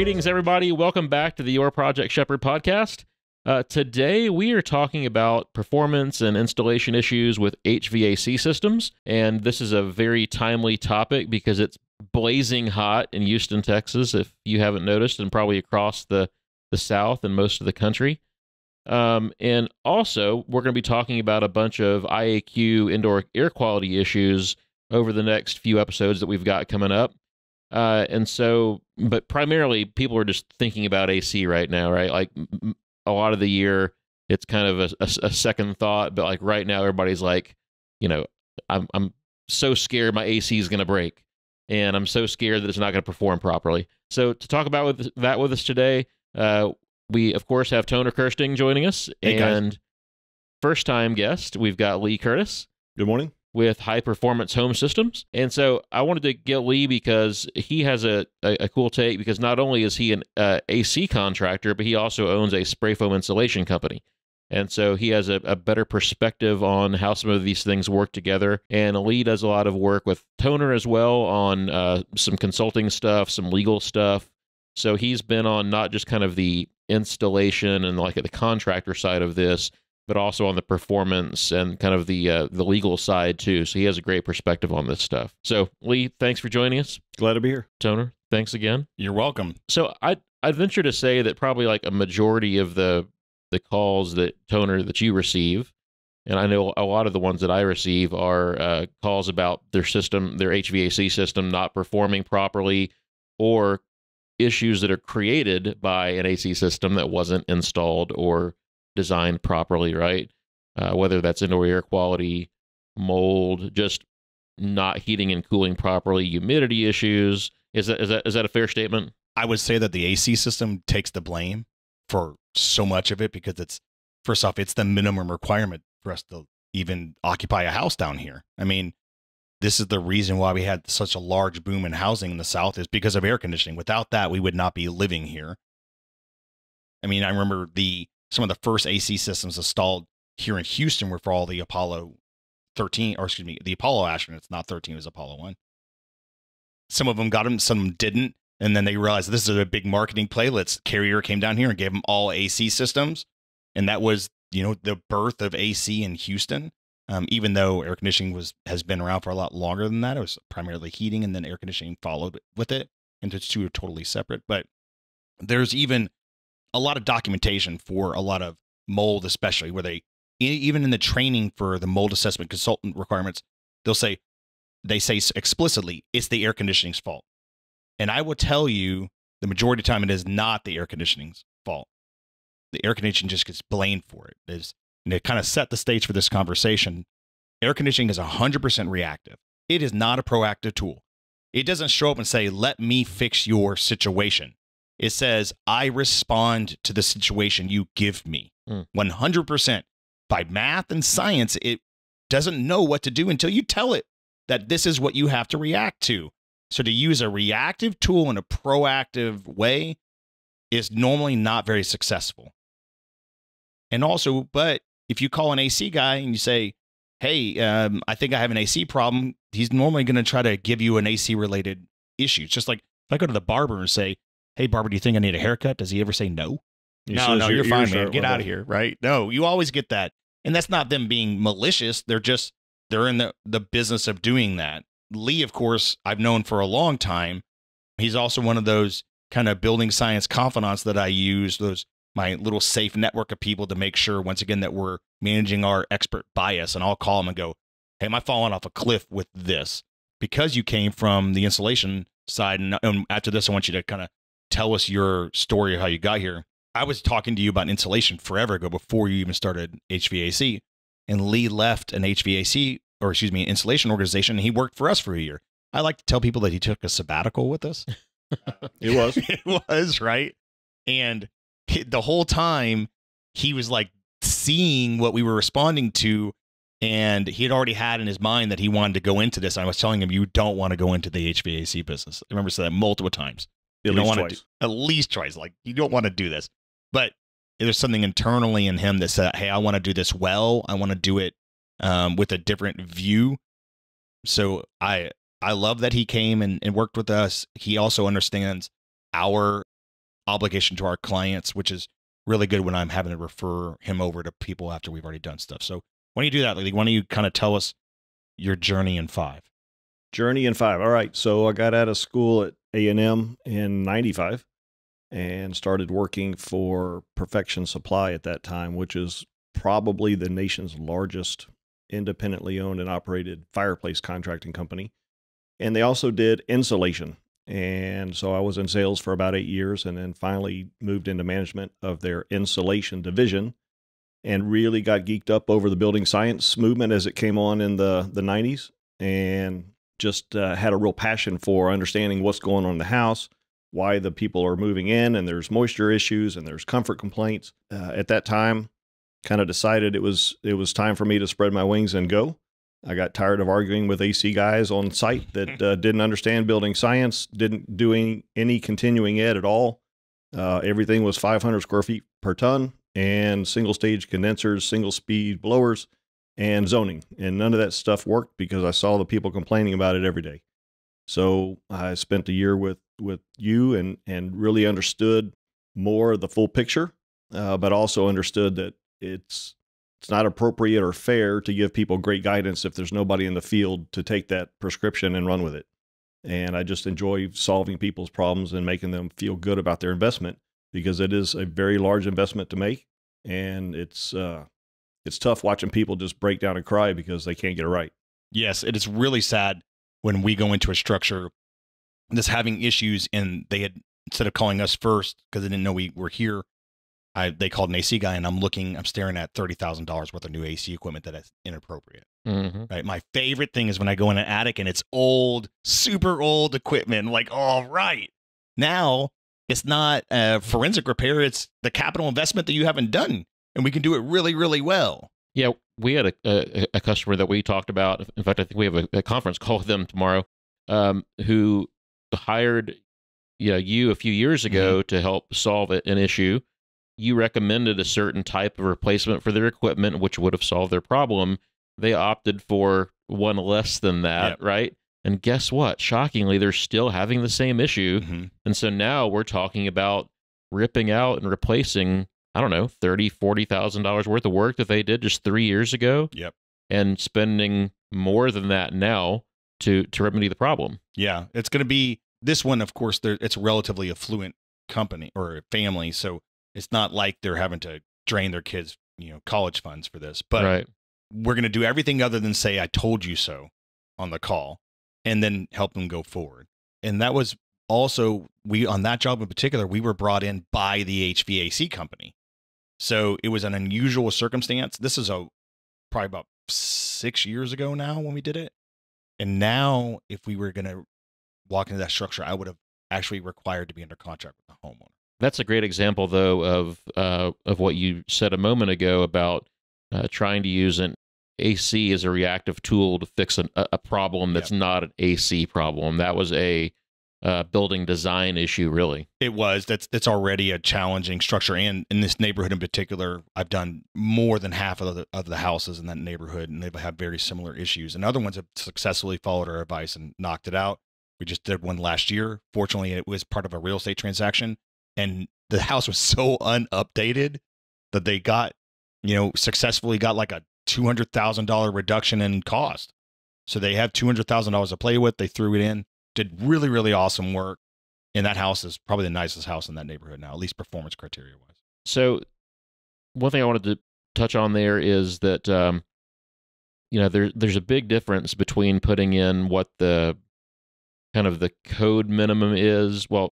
Greetings, everybody. Welcome back to the Your Project Shepherd podcast. Today, we are talking about performance and installation issues with HVAC systems. And this is a very timely topic because it's blazing hot in Houston, Texas, if you haven't noticed, and probably across the South and most of the country. And also, we're going to be talking about a bunch of IAQ indoor air quality issues over the next few episodes that we've got coming up. But primarily people are just thinking about AC right now, right? Like a lot of the year, it's kind of a second thought, but like right now everybody's like, you know, I'm so scared my AC is going to break and I'm so scared that it's not going to perform properly. So to talk about with us today, we of course have Toner Kersting joining us. Hey, and guys. First time guest, we've got Lee Kurtas. Good morning. With high-performance home systems. And so I wanted to get Lee because he has a cool take, because not only is he an AC contractor, but he also owns a spray foam insulation company. And so he has a better perspective on how some of these things work together. And Lee does a lot of work with Toner as well on some consulting stuff, some legal stuff. So he's been on not just kind of the installation and like the contractor side of this, but also on the performance and kind of the legal side too. So he has a great perspective on this stuff. So Lee, thanks for joining us. Glad to be here. Toner, thanks again. You're welcome. So I'd venture to say that probably like a majority of the calls that Toner that you receive, and I know a lot of the ones that I receive are calls about their system, their HVAC system not performing properly, or issues that are created by an AC system that wasn't installed or designed properly, right? Whether that's indoor air quality, mold, just not heating and cooling properly, humidity issues. Is that a fair statement? I would say that the AC system takes the blame for so much of it because it's, first off, it's the minimum requirement for us to even occupy a house down here. I mean, this is the reason why we had such a large boom in housing in the South, is because of air conditioning. Without that, we would not be living here. I mean, I remember some of the first AC systems installed here in Houston were for all the Apollo 13, or excuse me, the Apollo astronauts, not 13, it was Apollo 1. Some of them got them, some of them didn't. And then they realized this is a big marketing play. Carrier came down here and gave them all AC systems. And that was, you know, the birth of AC in Houston. Even though air conditioning has been around for a lot longer than that. It was primarily heating, and then air conditioning followed with it. And the two are totally separate. But there's even a lot of documentation for a lot of mold, especially where they, even in the training for the mold assessment consultant requirements, they say explicitly, it's the air conditioning's fault. And I will tell you the majority of the time, it is not the air conditioning's fault. The air conditioning just gets blamed for it. And it kind of set the stage for this conversation. Air conditioning is 100% reactive. It is not a proactive tool. It doesn't show up and say, let me fix your situation. It says, I respond to the situation you give me. 100%. By math and science, it doesn't know what to do until you tell it that this is what you have to react to. So to use a reactive tool in a proactive way is normally not very successful. And also, but if you call an AC guy and you say, hey, I think I have an AC problem, he's normally going to try to give you an AC-related issue. It's just like if I go to the barber and say, hey, barber, do you think I need a haircut? Does he ever say no? No, you're fine, man. Get out of here, right? No, you always get that. And that's not them being malicious. They're just, they're in the business of doing that. Lee, of course, I've known for a long time. He's also one of those kind of building science confidants that I use, my little safe network of people to make sure, once again, that we're managing our expert bias. And I'll call him and go, hey, am I falling off a cliff with this? Because you came from the insulation side. And after this, I want you to kind of tell us your story of how you got here. I was talking to you about insulation forever ago before you even started HVAC. And Lee left an insulation organization, and he worked for us for a year. I like to tell people that he took a sabbatical with us. It was, right? And the whole time he was like seeing what we were responding to, and he had already had in his mind that he wanted to go into this. I was telling him, you don't want to go into the HVAC business. I remember saying that multiple times. At least twice. Like, you don't want to do this. But there's something internally in him that said, hey, I want to do this well. I want to do it with a different view. So I love that he came and worked with us. He also understands our obligation to our clients, which is really good when I'm having to refer him over to people after we've already done stuff. So why don't you do that? Like, why don't you kind of tell us your journey in five? Journey in five. All right. So I got out of school at A&M in 95 and started working for Perfection Supply at that time, which is probably the nation's largest independently owned and operated fireplace contracting company. And they also did insulation. And so I was in sales for about 8 years and then finally moved into management of their insulation division and really got geeked up over the building science movement as it came on in the 90s, and just had a real passion for understanding what's going on in the house, why the people are moving in, and there's moisture issues and there's comfort complaints. At that time, kind of decided it was time for me to spread my wings and go. I got tired of arguing with AC guys on site that didn't understand building science, didn't do any continuing ed at all. Everything was 500 square feet per ton and single stage condensers, single speed blowers, and zoning. And none of that stuff worked because I saw the people complaining about it every day. So I spent a year with you and really understood more of the full picture, but also understood that it's not appropriate or fair to give people great guidance if there's nobody in the field to take that prescription and run with it. And I just enjoy solving people's problems and making them feel good about their investment, because it is a very large investment to make. And it's tough watching people just break down and cry because they can't get it right. Yes, it is really sad when we go into a structure that's having issues and they had, instead of calling us first because they didn't know we were here, they called an AC guy, and I'm staring at $30,000 worth of new AC equipment that is inappropriate. Mm-hmm. Right. My favorite thing is when I go in an attic and it's old, super old equipment. I'm like, all right, now it's not a forensic repair; it's the capital investment that you haven't done, and we can do it really, really well. Yeah, we had a customer that we talked about. In fact, I think we have a conference call with them tomorrow, who hired you a few years ago, mm-hmm, to help solve an issue. You recommended a certain type of replacement for their equipment, which would have solved their problem. They opted for one less than that, yeah, right? And guess what? Shockingly, they're still having the same issue. Mm-hmm. And so now we're talking about ripping out and replacing, I don't know, $30,000, $40,000 worth of work that they did just 3 years ago. Yep. And spending more than that now to remedy the problem. Yeah. It's going to be this one, of course, it's a relatively affluent company or family. So it's not like they're having to drain their kids, college funds for this, but right, we're going to do everything other than say, I told you so on the call, and then help them go forward. And that was also, on that job in particular, we were brought in by the HVAC company. So it was an unusual circumstance. This is probably about 6 years ago now when we did it. And now if we were going to walk into that structure, I would have actually required to be under contract with the homeowner. That's a great example, though, of what you said a moment ago about trying to use an AC as a reactive tool to fix a problem that's, yep, not an AC problem. That was a building design issue, really. It was. That's already a challenging structure. And in this neighborhood in particular, I've done more than half of the houses in that neighborhood, and they've had very similar issues. And other ones have successfully followed our advice and knocked it out. We just did one last year. Fortunately, it was part of a real estate transaction. And the house was so unupdated that they got, successfully got like a $200,000 reduction in cost. So they have $200,000 to play with. They threw it in, did really, really awesome work. And that house is probably the nicest house in that neighborhood now, at least performance criteria wise. So one thing I wanted to touch on there is that, there's a big difference between putting in what the kind of the code minimum is. Well,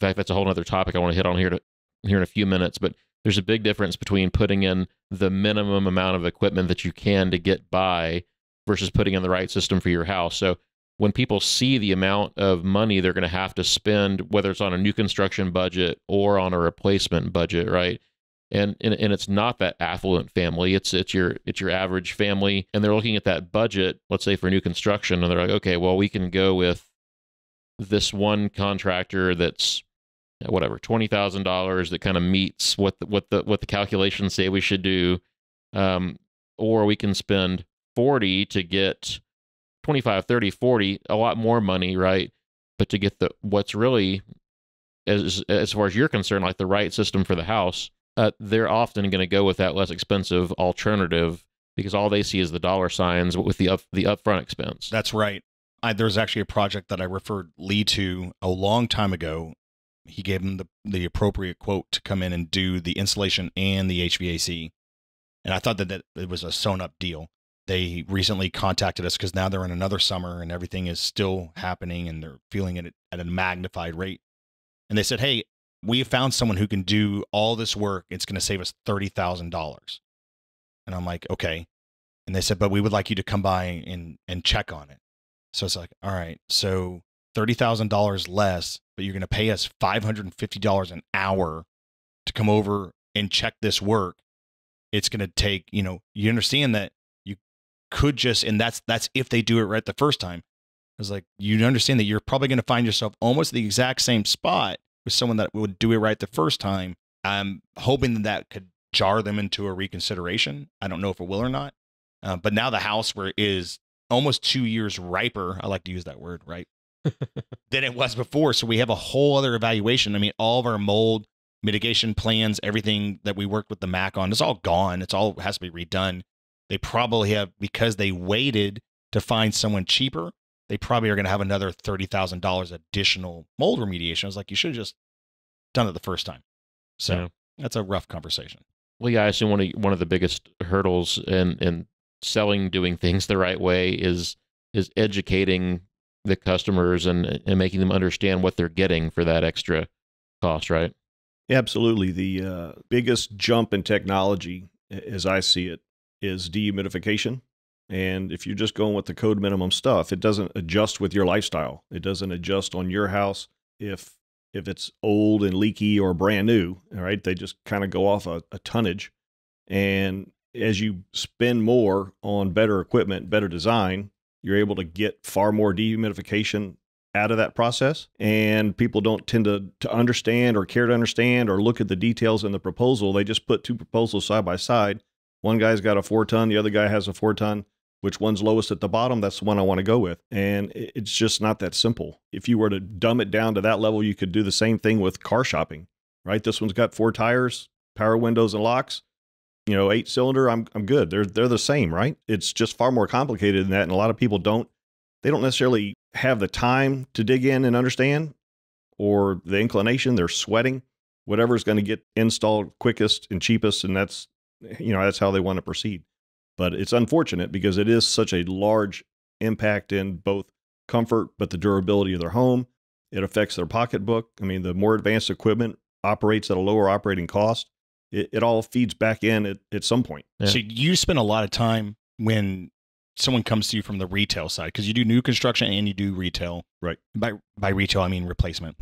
in fact, that's a whole other topic I want to hit on here in a few minutes, but there's a big difference between putting in the minimum amount of equipment that you can to get by versus putting in the right system for your house. So when people see the amount of money they're going to have to spend, whether it's on a new construction budget or on a replacement budget, right? And it's not that affluent family. It's your average family, and they're looking at that budget, let's say for new construction, and they're like, okay, well, we can go with this one contractor that's whatever, $20,000, that kind of meets what the calculations say we should do, or we can spend 40 to get 25, 30, 40, a lot more money, right? But to get what's really as far as you're concerned, like the right system for the house, they're often going to go with that less expensive alternative because all they see is the dollar signs with the upfront expense. That's right. There's actually a project that I referred Lee to a long time ago. He gave him the appropriate quote to come in and do the insulation and the HVAC. And I thought that it was a sewn up deal. They recently contacted us because now they're in another summer and everything is still happening and they're feeling it at a magnified rate. And they said, hey, we found someone who can do all this work. It's going to save us $30,000. And I'm like, okay. And they said, but we would like you to come by and check on it. So it's like, all right, so $30,000 less, but you're going to pay us $550 an hour to come over and check this work. It's going to take, you know, you understand that you could just, and that's if they do it right the first time. I was like, you understand that you're probably going to find yourself almost the exact same spot with someone that would do it right the first time. I'm hoping that that could jar them into a reconsideration. I don't know if it will or not. But now the house where it is almost 2 years riper, I like to use that word, right? than it was before. So we have a whole other evaluation. I mean, all of our mold mitigation plans, everything that we worked with the MAC on, it's all gone. It's all has to be redone. They probably have, because they waited to find someone cheaper, they probably are going to have another $30,000 additional mold remediation. I was like, you should have just done it the first time. So yeah, that's a rough conversation. Well, yeah, I assume one of the biggest hurdles in selling, doing things the right way is educating the customers and making them understand what they're getting for that extra cost, right? Absolutely. The biggest jump in technology, as I see it, is dehumidification. And if you're just going with the code minimum stuff, it doesn't adjust with your lifestyle. It doesn't adjust on your house if it's old and leaky or brand new, all right? They just kind of go off a tonnage. And as you spend more on better equipment, better design, you're able to get far more dehumidification out of that process. And people don't tend to understand or care to understand or look at the details in the proposal. They just put two proposals side by side. One guy's got a 4-ton, the other guy has a 4-ton. Which one's lowest at the bottom? That's the one I want to go with. And it's just not that simple. If you were to dumb it down to that level, you could do the same thing with car shopping, right? This one's got 4 tires, power windows and locks. You know, 8-cylinder, I'm good. They're the same, right? It's just far more complicated than that. And a lot of people don't necessarily have the time to dig in and understand, or the inclination. They're sweating whatever's going to get installed quickest and cheapest. And that's, you know, that's how they want to proceed. But it's unfortunate because it is such a large impact in both comfort, but the durability of their home. It affects their pocketbook. I mean, the more advanced equipment operates at a lower operating cost. It all feeds back in at some point. Yeah. So you spend a lot of time when someone comes to you from the retail side, because you do new construction and you do retail. Right. By retail, I mean replacement.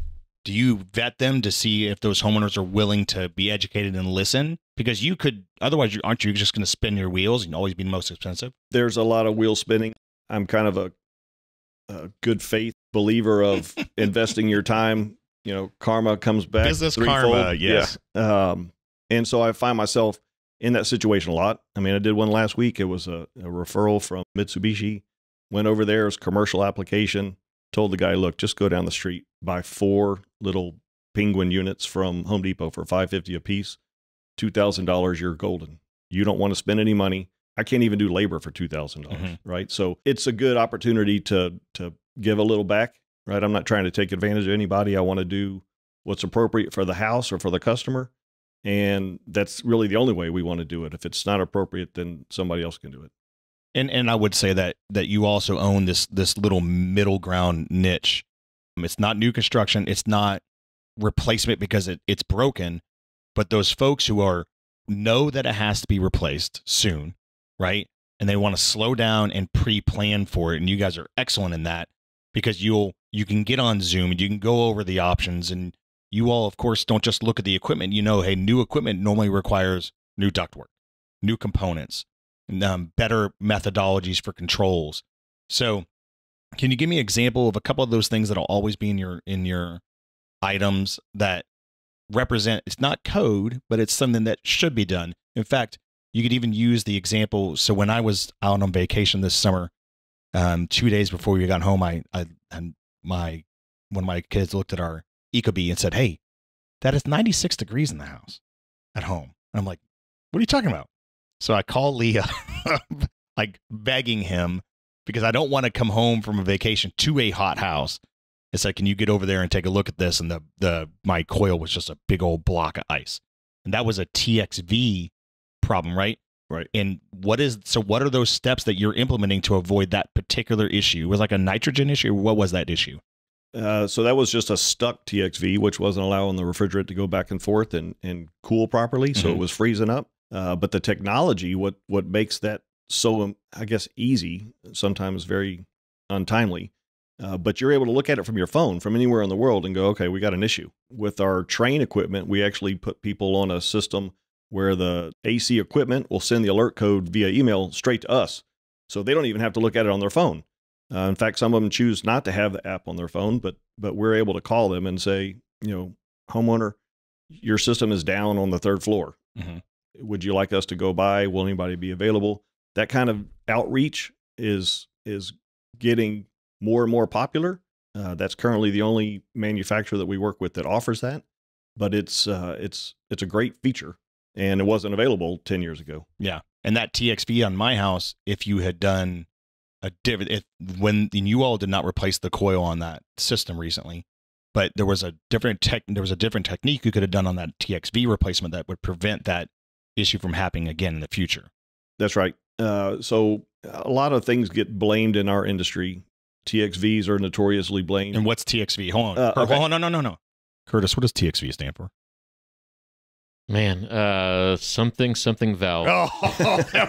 Do you vet them to see if those homeowners are willing to be educated and listen? Because you could, otherwise, aren't you just going to spin your wheels and always be the most expensive? There's a lot of wheel spinning. I'm kind of a good faith believer of investing your time. You know, karma comes back. Business threefold. Karma, yes. Yeah. And so I find myself in that situation a lot. I mean, I did one last week. It was a referral from Mitsubishi. Went over there, it was a commercial application. Told the guy, look, just go down the street, buy 4 little Penguin units from Home Depot for $550 a piece. $2,000, you're golden. You don't want to spend any money. I can't even do labor for $2,000, right? So it's a good opportunity to give a little back, right? I'm not trying to take advantage of anybody. I want to do what's appropriate for the house or for the customer. And that's really the only way we want to do it. If it's not appropriate, then somebody else can do it. And I would say that you also own this little middle ground niche. It's not new construction. It's not replacement because it's broken. But those folks who know that it has to be replaced soon, right? And they want to slow down and pre-plan for it. And you guys are excellent in that, because you can get on Zoom and you can go over the options. And you all, of course, don't just look at the equipment. You know, hey, new equipment normally requires new ductwork, new components, and, better methodologies for controls. So can you give me an example of a couple of those things that'll always be in your items that represent, it's not code, but it's something that should be done. In fact, you could even use the example. So when I was out on vacation this summer, 2 days before we got home, one of my kids looked at our Ecobee and said, hey, that is 96 degrees in the house at home. And I'm like, what are you talking about? So I call Lee up, like begging him, because I don't want to come home from a vacation to a hot house. It's like, can you get over there and take a look at this? And my coil was just a big old block of ice. And that was a TXV problem, right? Right. And what are those steps that you're implementing to avoid that particular issue? Was it like a nitrogen issue? What was that issue? So that was just a stuck TXV, which wasn't allowing the refrigerant to go back and forth and cool properly. So it was freezing up. But the technology, what makes that so, I guess, easy, sometimes very untimely, but you're able to look at it from your phone from anywhere in the world and go, okay, we got an issue. With our Train equipment, we actually put people on a system where the AC equipment will send the alert code via email straight to us. So they don't even have to look at it on their phone. In fact, some of them choose not to have the app on their phone, but we're able to call them and say, you know, homeowner, your system is down on the third floor. Mm-hmm. Would you like us to go by? Will anybody be available? That kind of outreach is getting more and more popular. That's currently the only manufacturer that we work with that offers that, but it's a great feature, and it wasn't available 10 years ago. Yeah, and that TXV on my house, if you had done a when you all did not replace the coil on that system recently, but there was a different technique you could have done on that TXV replacement that would prevent that issue from happening again in the future. That's right. So a lot of things get blamed in our industry. TXVs are notoriously blamed. And what's TXV? Hold on. Okay. Hold on. No. Curtis, what does TXV stand for? Man, something valve. Oh,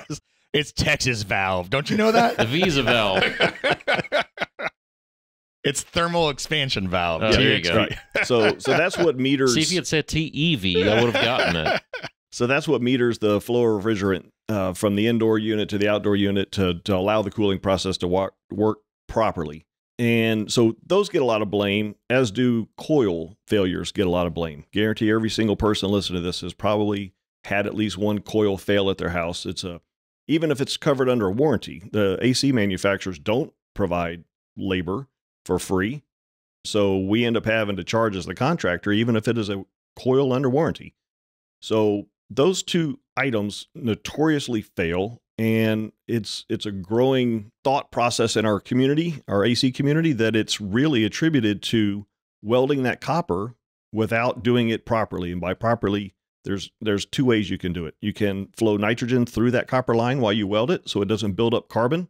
it's Texas valve. Don't you know that? The V's a valve. It's thermal expansion valve. Oh, there you go. Right. So that's what meters. See, if you had said TEV, I would have gotten it. So that's what meters the flow of refrigerant from the indoor unit to the outdoor unit to allow the cooling process to work properly. And so those get a lot of blame, as do coil failures get a lot of blame. Guarantee every single person listening to this has probably had at least one coil fail at their house. Even if it's covered under a warranty, the AC manufacturers don't provide labor for free. So we end up having to charge as the contractor, even if it is a coil under warranty. So those two items notoriously fail, and it's a growing thought process in our community, our AC community, that it's really attributed to welding that copper without doing it properly. And by properly, there's two ways you can do it. You can flow nitrogen through that copper line while you weld it so it doesn't build up carbon.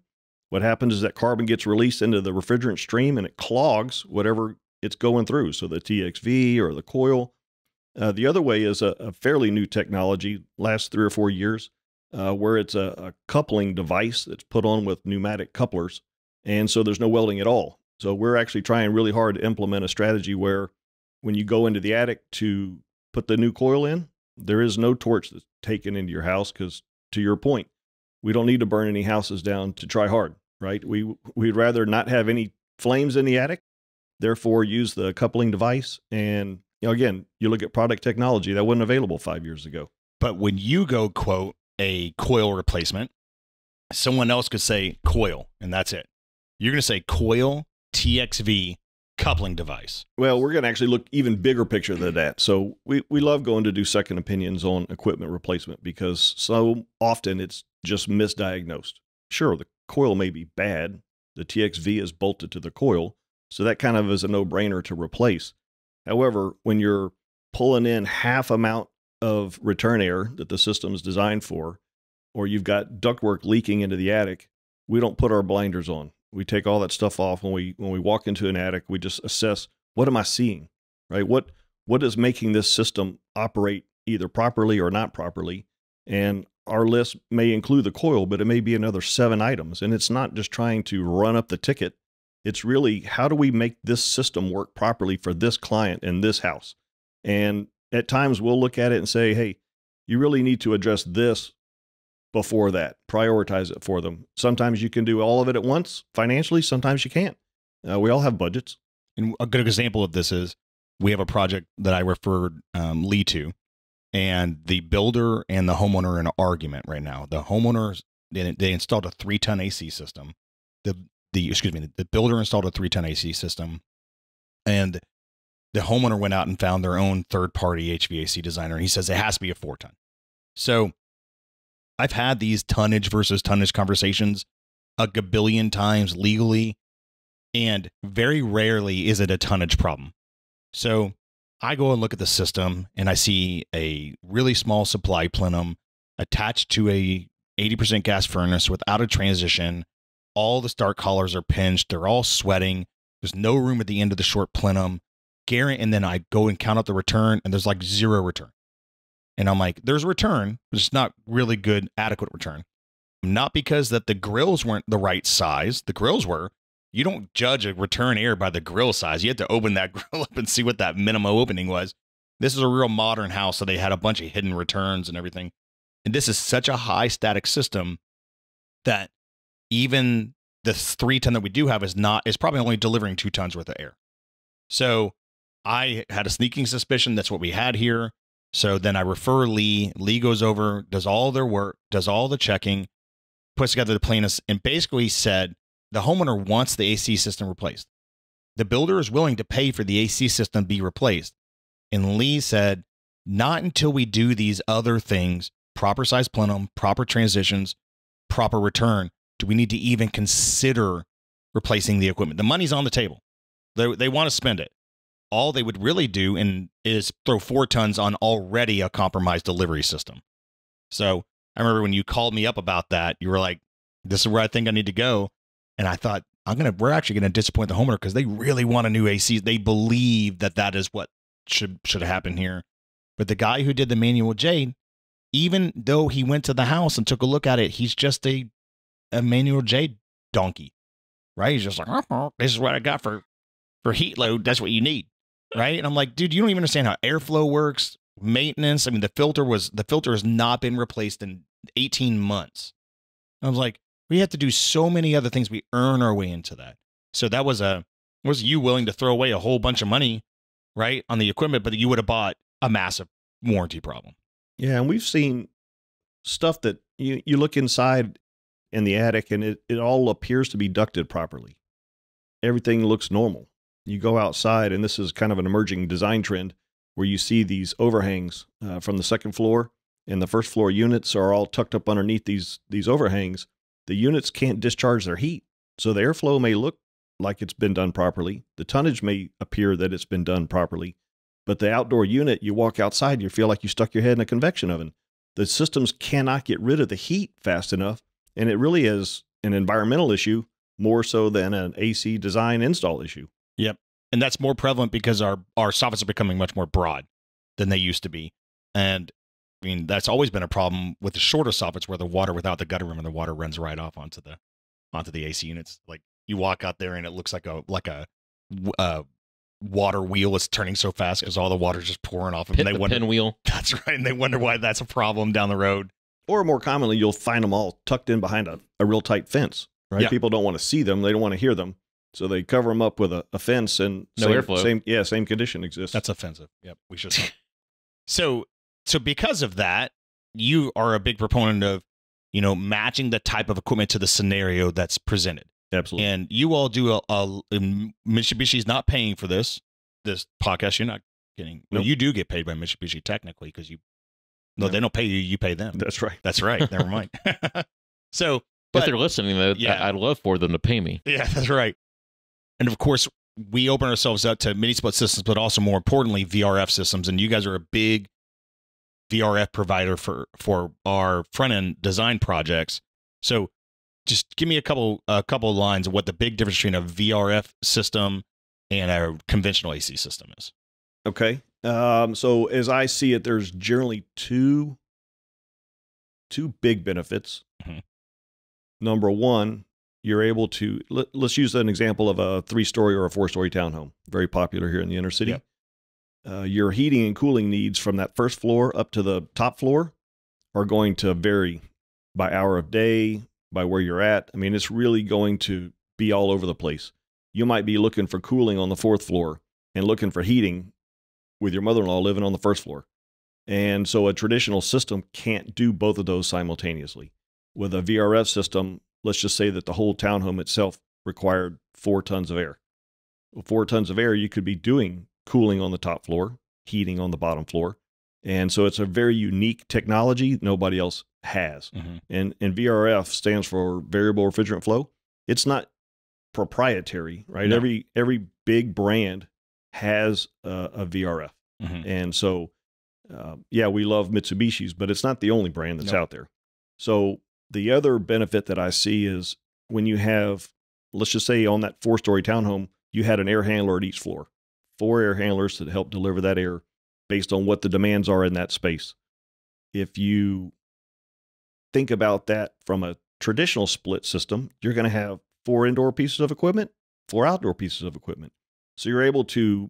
What happens is that carbon gets released into the refrigerant stream and it clogs whatever it's going through, so the TXV or the coil. The other way is a fairly new technology, last 3 or 4 years, where it's a coupling device that's put on with pneumatic couplers, and so there's no welding at all. So we're actually trying really hard to implement a strategy where when you go into the attic to put the new coil in, there is no torch that's taken into your house because, to your point, we don't need to burn any houses down to try hard, right? We'd rather not have any flames in the attic, therefore use the coupling device. And you know, again, you look at product technology that wasn't available 5 years ago. But when you go quote a coil replacement, someone else could say coil, and that's it. You're going to say coil, TXV, coupling device. Well, we're going to actually look even bigger picture than that. So we love going to do second opinions on equipment replacement because so often it's just misdiagnosed. Sure, the coil may be bad. The TXV is bolted to the coil, so that kind of is a no-brainer to replace. However, when you're pulling in half amount of return air that the system is designed for, or you've got ductwork leaking into the attic, we don't put our blinders on. We take all that stuff off. When we walk into an attic, we just assess, what am I seeing, right? What is making this system operate either properly or not properly? And our list may include the coil, but it may be another 7 items. And it's not just trying to run up the ticket. It's really, how do we make this system work properly for this client in this house? And at times we'll look at it and say, hey, you really need to address this before that. Prioritize it for them. Sometimes you can do all of it at once financially. Sometimes you can't. We all have budgets. And a good example of this is we have a project that I referred Lee to, and the builder and the homeowner are in an argument right now. The homeowners, they installed a 3-ton AC system. The builder installed a 3-ton AC system, and the homeowner went out and found their own third-party HVAC designer. He says it has to be a 4-ton. So I've had these tonnage versus tonnage conversations a gabillion times legally, and very rarely is it a tonnage problem. So I go and look at the system and I see a really small supply plenum attached to a 80% gas furnace without a transition. All the start collars are pinched. They're all sweating. There's no room at the end of the short plenum. And then I go and count out the return, and there's like zero return. And I'm like, there's a return, but it's not really good, adequate return. Not because that the grills weren't the right size. The grills were. You don't judge a return air by the grill size. You had to open that grill up and see what that minimum opening was. This is a real modern house, so they had a bunch of hidden returns and everything. And this is such a high static system that even the 3-ton that we do have is probably only delivering 2 tons worth of air. So I had a sneaking suspicion that's what we had here. So then I refer Lee. Lee goes over, does all their work, does all the checking, puts together the plaintiffs, and basically said the homeowner wants the AC system replaced. The builder is willing to pay for the AC system be replaced. And Lee said, not until we do these other things, proper size plenum, proper transitions, proper return, do we need to even consider replacing the equipment. The money's on the table. They want to spend it. All they would really do is throw 4 tons on already a compromised delivery system. So I remember when you called me up about that, you were like, this is where I think I need to go. And I thought, we're actually going to disappoint the homeowner because they really want a new AC. They believe that that is what should happen here. But the guy who did the manual, J, even though he went to the house and took a look at it, he's just a manual J donkey, right? He's just like, oh, this is what I got for heat load. That's what you need. Right. And I'm like, dude, you don't even understand how airflow works, maintenance. I mean, the filter has not been replaced in 18 months. And I was like, we have to do so many other things. We earn our way into that. So that was you willing to throw away a whole bunch of money, right, on the equipment, but you would have bought a massive warranty problem. Yeah. And we've seen stuff that you look inside in the attic and it all appears to be ducted properly. Everything looks normal. You go outside, and this is kind of an emerging design trend where you see these overhangs from the second floor, and the first floor units are all tucked up underneath these overhangs. The units can't discharge their heat, so the airflow may look like it's been done properly. The tonnage may appear that it's been done properly, but the outdoor unit, you walk outside, you feel like you stuck your head in a convection oven. The systems cannot get rid of the heat fast enough, and it really is an environmental issue more so than an AC design install issue. Yep. And that's more prevalent because our soffits are becoming much more broad than they used to be. And I mean, that's always been a problem with the shorter soffits where the water without the gutter room and the water runs right off onto the AC units. Like you walk out there and it looks like a water wheel is turning so fast because all the water's just pouring off of them. Pinwheel. That's right. And they wonder why that's a problem down the road. Or more commonly, you'll find them all tucked in behind a real tight fence, right? Yeah. People don't want to see them. They don't want to hear them. So they cover them up with a fence, and no airflow. Same condition exists. That's offensive. Yep, we should. So because of that, you are a big proponent of, matching the type of equipment to the scenario that's presented. Absolutely. And you all do Mitsubishi's not paying for this podcast. You're not getting. Nope. Well, you do get paid by Mitsubishi technically because you. No, they don't pay you. You pay them. That's right. That's right. Never mind. So, but if they're listening, though, yeah. I'd love for them to pay me. Yeah, that's right. And of course, we open ourselves up to mini split systems, but also more importantly, VRF systems. And you guys are a big VRF provider for our front end design projects. So just give me a couple lines of what the big difference between a VRF system and a conventional AC system is. Okay. So as I see it, there's generally two big benefits. Mm-hmm. Number one, you're able to, let's use an example of a 3-story or a 4-story townhome, very popular here in the inner city. Yep. Your heating and cooling needs from that first floor up to the top floor are going to vary by hour of day, by where you're at. I mean, it's really going to be all over the place. You might be looking for cooling on the 4th floor and looking for heating with your mother-in-law living on the 1st floor. And so a traditional system can't do both of those simultaneously. With a VRF system, let's just say that the whole townhome itself required 4 tons of air. With 4 tons of air, you could be doing cooling on the top floor, heating on the bottom floor. And so it's a very unique technology nobody else has. Mm-hmm. And VRF stands for variable refrigerant flow. It's not proprietary, right? No. Every big brand has a VRF. Mm-hmm. And so, yeah, we love Mitsubishi's, but it's not the only brand that's out there. So the other benefit that I see is when you have, let's just say on that four-story townhome, you had an air handler at each floor, 4 air handlers that help deliver that air based on what the demands are in that space. If you think about that from a traditional split system, you're going to have 4 indoor pieces of equipment, 4 outdoor pieces of equipment. So you're able to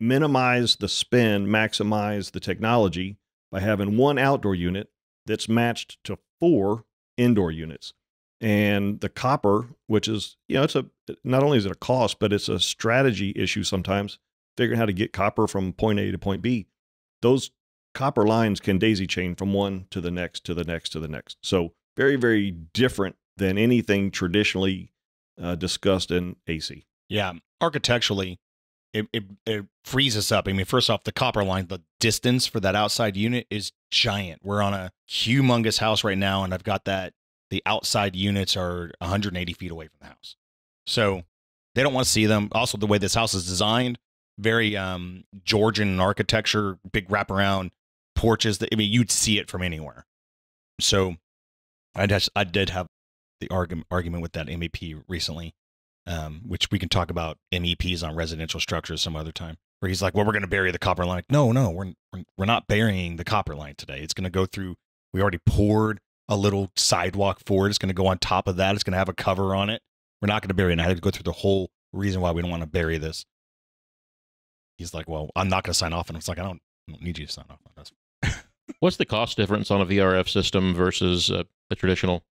minimize the spend, maximize the technology by having 1 outdoor unit that's matched to 4 indoor units. And the copper, which is, you know, it's a, not only is it a cost, but it's a strategy issue sometimes, figuring how to get copper from point A to point B. Those copper lines can daisy chain from one to the next, to the next, to the next. So very, very different than anything traditionally discussed in AC. Yeah. Architecturally, it frees us up. I mean, first off, the copper line, the distance for that outside unit is giant. We're on a humongous house right now, and I've got that. The outside units are 180 feet away from the house. So they don't want to see them. Also, the way this house is designed, very Georgian architecture, big wraparound porches. That, I mean, you'd see it from anywhere. So I did have the argument with that MEP recently, which we can talk about MEPs on residential structures some other time, where he's like, well, we're going to bury the copper line. Like, no, we're not burying the copper line today. It's going to go through, we already poured a little sidewalk for it. It's going to go on top of that. It's going to have a cover on it. We're not going to bury it. And I had to go through the whole reason why we don't want to bury this. He's like, well, I'm not going to sign off. And I was like, I don't need you to sign off on this. What's the cost difference on a VRF system versus a traditional?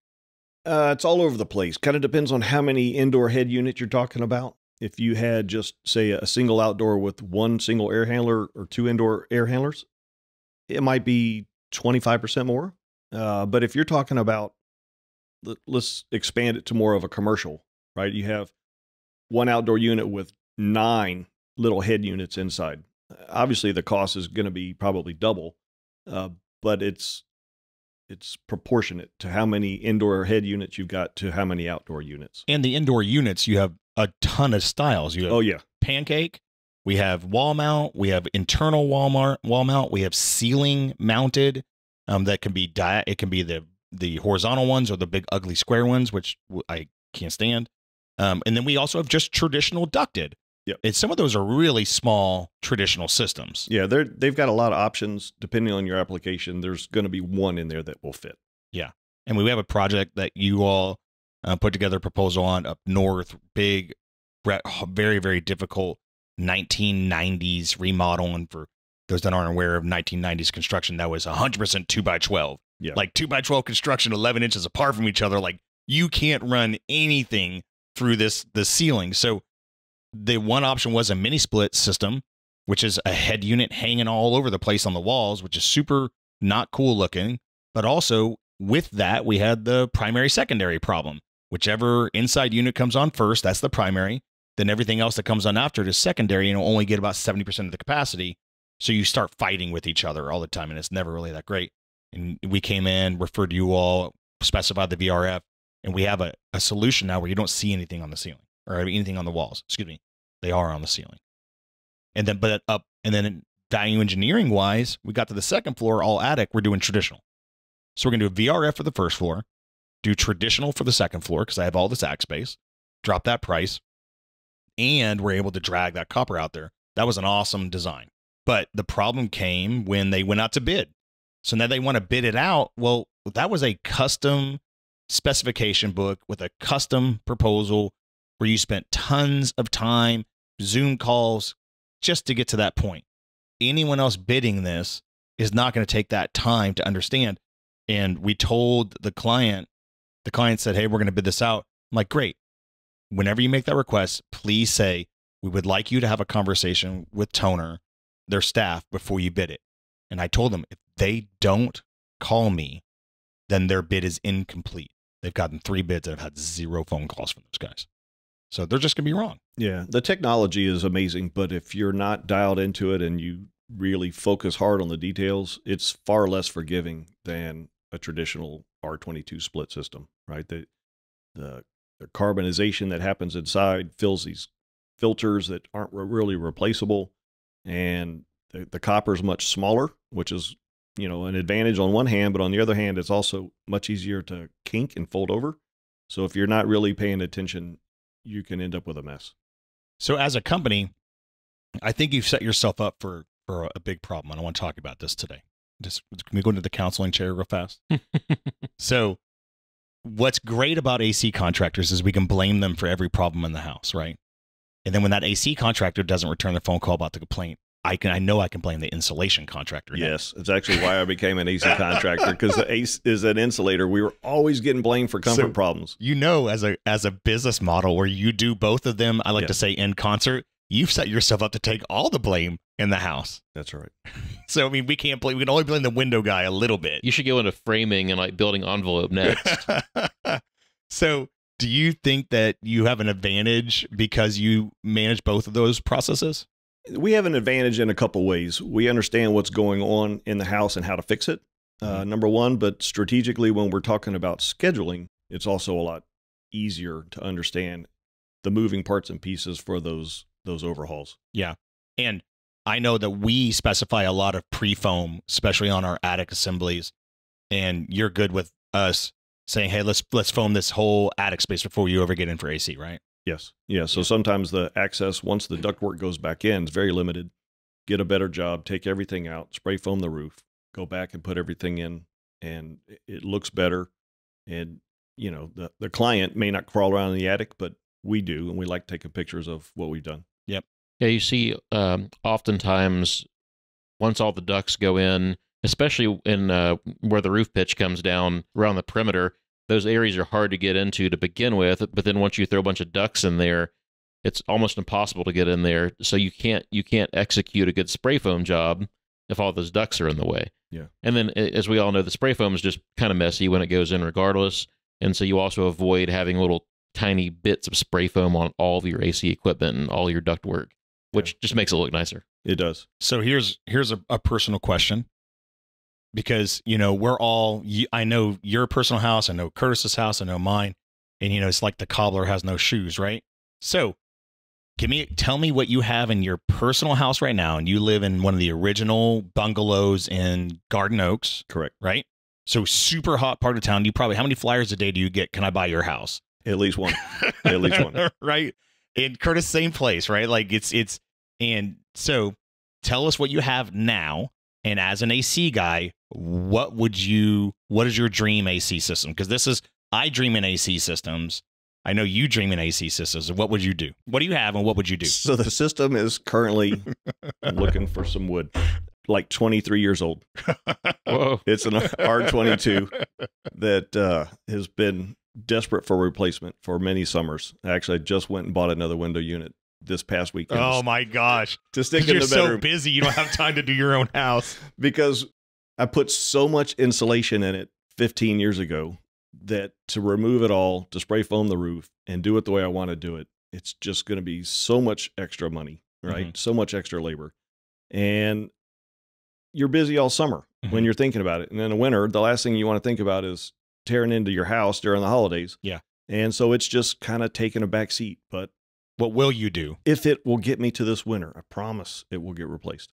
It's all over the place. Kind of depends on how many indoor head units you're talking about. If you had just, say, a single outdoor with 1 single air handler or 2 indoor air handlers, it might be 25% more. But if you're talking about, let's expand it to more of a commercial, right? You have 1 outdoor unit with 9 little head units inside. Obviously, the cost is going to be probably double, but it's proportionate to how many indoor head units you've got to how many outdoor units. And the indoor units, you have a ton of styles. You have pancake. We have wall mount. We have internal wall mount. We have ceiling mounted. That can be it can be the horizontal ones or the big ugly square ones, which I can't stand. And then we also have just traditional ducted. Yep. And some of those are really small traditional systems. Yeah, they've got a lot of options depending on your application. There's going to be 1 in there that will fit. Yeah, and we have a project that you all put together a proposal on up north. Big, very, very difficult 1990s remodeling for. Those that aren't aware of 1990s construction, that was 100% 2x12. Yeah. Like 2x12 construction, 11 inches apart from each other. Like you can't run anything through the ceiling. So the 1 option was a mini split system, which is a head unit hanging all over the place on the walls, which is super not cool looking. But also with that, we had the primary secondary problem. Whichever inside unit comes on first, that's the primary. Then everything else that comes on after it is secondary, and it'll only get about 70% of the capacity. So you start fighting with each other all the time, and it's never really that great. And we came in, referred to you all, specified the VRF, and we have a solution now where you don't see anything on the ceiling or anything on the walls. Excuse me. They are on the ceiling. And then, but up, and then value engineering wise, we got to the second floor, all attic, we're doing traditional. So we're going to do a VRF for the first floor, do traditional for the second floor, because I have all this attic space, drop that price, and we're able to drag that copper out there. That was an awesome design. But the problem came when they went out to bid. So now they want to bid it out. Well, that was a custom specification book with a custom proposal where you spent tons of time, Zoom calls, just to get to that point. Anyone else bidding this is not going to take that time to understand. And we told the client said, hey, we're going to bid this out. I'm like, great. Whenever you make that request, please say, we would like you to have a conversation with Toner, their staff, before you bid it. And I told them, if they don't call me, then their bid is incomplete. They've gotten 3 bids and I've had 0 phone calls from those guys. So they're just going to be wrong. Yeah. The technology is amazing, but if you're not dialed into it and you really focus hard on the details, it's far less forgiving than a traditional R22 split system, right? The carbonization that happens inside fills these filters that aren't really replaceable. And the copper is much smaller, which is, you know, an advantage on one hand, but on the other hand, it's also much easier to kink and fold over. So if you're not really paying attention, you can end up with a mess. So as a company, I think you've set yourself up for a big problem. And I want to talk about this today. Just, can we go into the counseling chair real fast? So what's great about AC contractors is we can blame them for every problem in the house, right? And then when that AC contractor doesn't return the phone call about the complaint, I know I can blame the insulation contractor. Yes, it's actually why I became an AC contractor, because the AC is an insulator. We were always getting blamed for comfort problems. You know, as a business model where you do both of them, I like to say in concert, you've set yourself up to take all the blame in the house. That's right. So, I mean, we can't blame, we can only blame the window guy a little bit. You should go into framing and like building envelope next. So do you think that you have an advantage because you manage both of those processes? We have an advantage in a couple ways. We understand what's going on in the house and how to fix it, number one, but strategically when we're talking about scheduling, it's also a lot easier to understand the moving parts and pieces for those overhauls. Yeah. And I know that we specify a lot of pre-foam, especially on our attic assemblies, and you're good with us saying, hey, let's foam this whole attic space before you ever get in for AC, right? Yes. Yeah. So sometimes the access, once the ductwork goes back in, is very limited. Get a better job, take everything out, spray foam the roof, go back and put everything in, and it looks better. And, you know, the client may not crawl around in the attic, but we do, and we like taking pictures of what we've done. Yep. Yeah, you see oftentimes once all the ducts go in, especially in where the roof pitch comes down around the perimeter, those areas are hard to get into to begin with, but then once you throw a bunch of ducts in there, it's almost impossible to get in there. So you can't execute a good spray foam job if all those ducts are in the way. Yeah. And then, as we all know, the spray foam is just kind of messy when it goes in regardless. And so you also avoid having little tiny bits of spray foam on all of your AC equipment and all your duct work, which just makes it look nicer. It does. So here's a personal question. Because, you know, we're all, I know your personal house, I know Curtis's house, I know mine. And, you know, it's like the cobbler has no shoes, right? So tell me what you have in your personal house right now. And you live in one of the original bungalows in Garden Oaks. Correct. Right? So super hot part of town. You probably, how many flyers a day do you get? Can I buy your house? At least one. At least one. Right. And Curtis, same place, right? Like it's, and so tell us what you have now. And as an AC guy, what is your dream AC system? Because this is, I dream in AC systems. I know you dream in AC systems. What would you do? What do you have and what would you do? So the system is currently looking for some wood, like 23 years old. Whoa. It's an R22 that has been desperate for replacement for many summers. Actually, I just went and bought another window unit this past weekend. Oh my gosh. To stick in the bedroom. You're so busy, you don't have time to do your own house. Because I put so much insulation in it 15 years ago that to remove it all, to spray foam the roof and do it the way I want to do it, it's just going to be so much extra money, right? Mm-hmm. So much extra labor. And you're busy all summer mm-hmm. when you're thinking about it. And in the winter, the last thing you want to think about is tearing into your house during the holidays. Yeah. And so it's just kind of taking a back seat, but what will you do? If it will get me to this winter, I promise it will get replaced.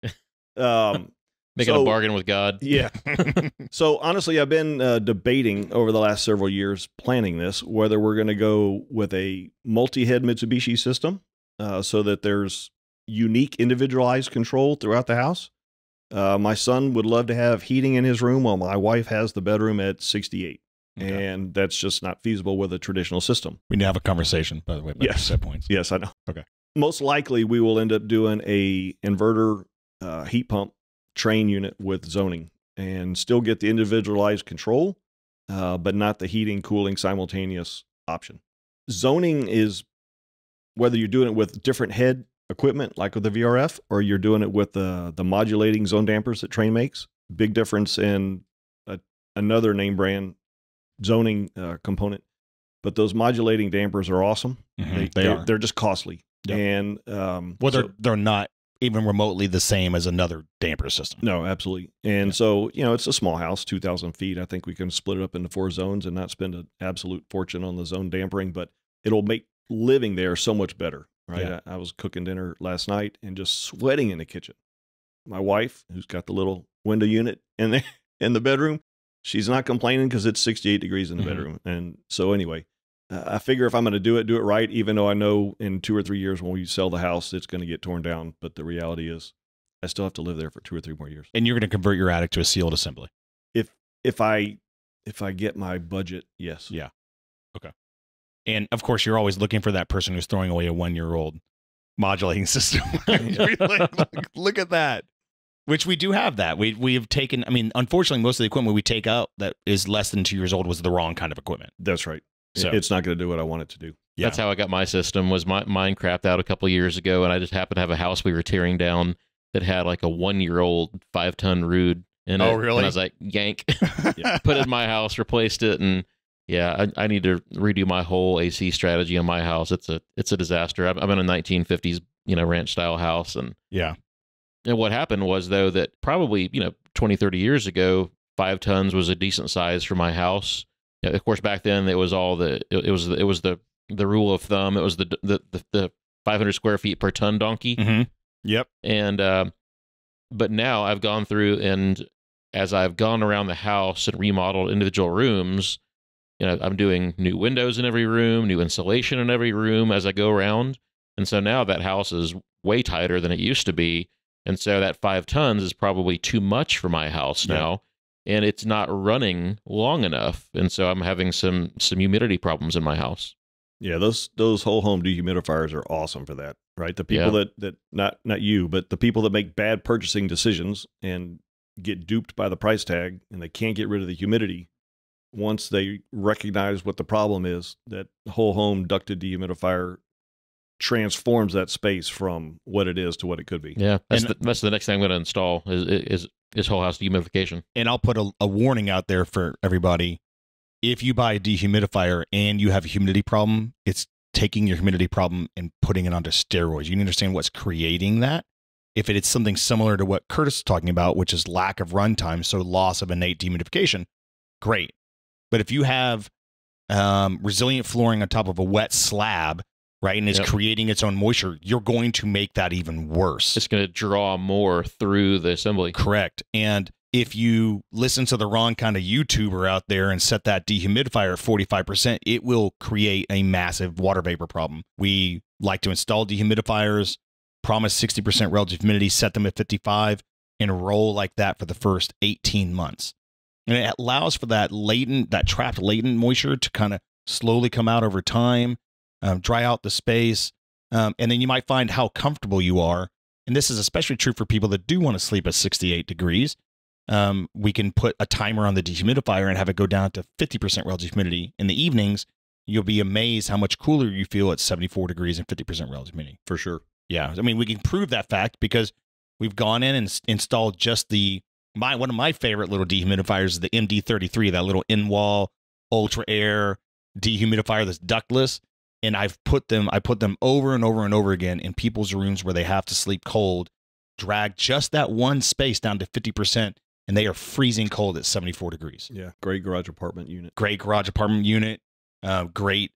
Making a bargain with God. Yeah. So honestly, I've been debating over the last several years planning this, whether we're going to go with a multi-head Mitsubishi system so that there's unique individualized control throughout the house. My son would love to have heating in his room while my wife has the bedroom at 68. Okay. And that's just not feasible with a traditional system. We need to have a conversation, by the way. Yes. Set points. Yes, I know. Okay. Most likely, we will end up doing a inverter heat pump train unit with zoning and still get the individualized control, but not the heating, cooling, simultaneous option. Zoning is whether you're doing it with different head equipment, like with the VRF, or you're doing it with the modulating zone dampers that Train makes. Big difference in another name brand zoning component, But those modulating dampers are awesome. Mm-hmm. They're just costly. Yep. And they're not even remotely the same as another damper system. No, absolutely. And so, you know, it's a small house, 2,000 feet. I think we can split it up into 4 zones and not spend an absolute fortune on the zone dampering, but it'll make living there so much better, right? Yeah. I was cooking dinner last night and just sweating in the kitchen. My wife, who's got the little window unit in the bedroom, she's not complaining because it's 68 degrees in the bedroom. And so anyway, I figure if I'm going to do it right, even though I know in 2 or 3 years when we sell the house, it's going to get torn down. But the reality is I still have to live there for 2 or 3 more years. And you're going to convert your attic to a sealed assembly? If I get my budget, yes. Yeah. Okay. And of course, you're always looking for that person who's throwing away a 1-year-old modulating system. Look at that. Which we do have that. We have taken, I mean, unfortunately, most of the equipment we take out that is less than 2 years old was the wrong kind of equipment. That's right. So it's not going to do what I want it to do. Yeah. That's how I got my system. Was my mine crapped out a couple of years ago, and I just happened to have a house we were tearing down that had like a 1-year-old 5-ton Rude in it. Oh, really? And I was like, yank. Put it in my house, replaced it, and yeah, I need to redo my whole AC strategy on my house. It's a disaster. I'm in a 1950s, you know, ranch style house, and And what happened was though that probably, you know, 20, 30 years ago, 5 tons was a decent size for my house. Of course, back then it was all the it was the rule of thumb. It was the 500 square feet per ton donkey. Mm-hmm. Yep. And but now I've gone through, and as I've gone around the house and remodeled individual rooms, you know, I'm doing new windows in every room, new insulation in every room as I go around. And so now that house is way tighter than it used to be. And so that 5 tons is probably too much for my house now. And it's not running long enough. And so I'm having some humidity problems in my house. Yeah, those whole home dehumidifiers are awesome for that, right? The people that not you, but the people that make bad purchasing decisions and get duped by the price tag and they can't get rid of the humidity. Once they recognize what the problem is, that whole home ducted dehumidifier transforms that space from what it is to what it could be. Yeah, that's the next thing I'm going to install is whole house dehumidification. And I'll put a warning out there for everybody. If you buy a dehumidifier and you have a humidity problem, it's taking your humidity problem and putting it onto steroids. You need to understand what's creating that. If it's something similar to what Curtis is talking about, which is lack of runtime, so loss of innate dehumidification, great. But if you have resilient flooring on top of a wet slab, right, and it's creating its own moisture, you're going to make that even worse. It's going to draw more through the assembly. Correct. And if you listen to the wrong kind of YouTuber out there and set that dehumidifier at 45%, it will create a massive water vapor problem. We like to install dehumidifiers, promise 60% relative humidity, set them at 55, and roll like that for the first 18 months. And it allows for that latent, that trapped latent moisture to kind of slowly come out over time, dry out the space. And then you might find how comfortable you are. And this is especially true for people that do want to sleep at 68 degrees. We can put a timer on the dehumidifier and have it go down to 50% relative humidity. In the evenings, you'll be amazed how much cooler you feel at 74 degrees and 50% relative humidity. For sure. Yeah. I mean, we can prove that fact because we've gone in and installed just the, one of my favorite little dehumidifiers is the MD33, that little in-wall ultra air dehumidifier that's ductless. And I put them over and over and over again in people's rooms where they have to sleep cold, drag just that one space down to 50%, and they are freezing cold at 74 degrees. Yeah, great garage apartment unit. Great garage apartment unit. Great